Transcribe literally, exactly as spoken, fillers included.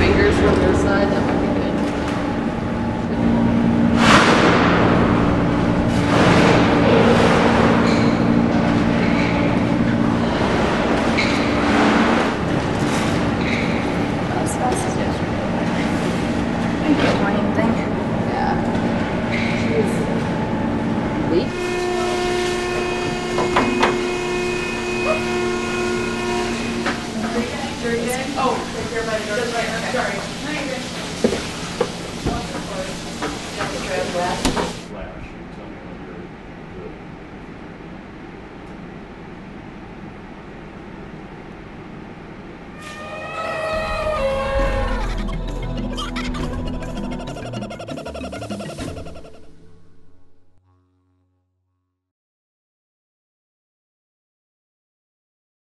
fingers from your side, that would be good. That was fast as yesterday. I didn't get one anything. Yeah. Jeez. Leak? Oh, right here by the door. Sorry.